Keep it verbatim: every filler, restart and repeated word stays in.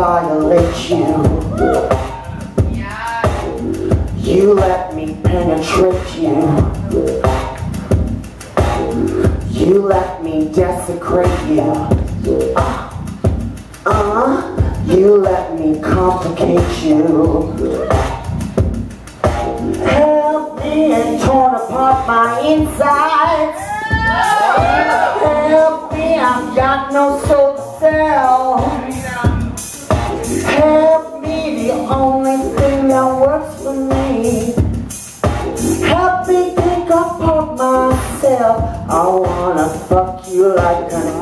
violate you. Yeah. You let me penetrate you. You let me desecrate you. Uh, uh, you let me complicate you. Help me and torn apart my insides. Help me, I've got no soul to sell. Help me, the only thing that works for me. Help me pick apart myself. I wanna fuck you like an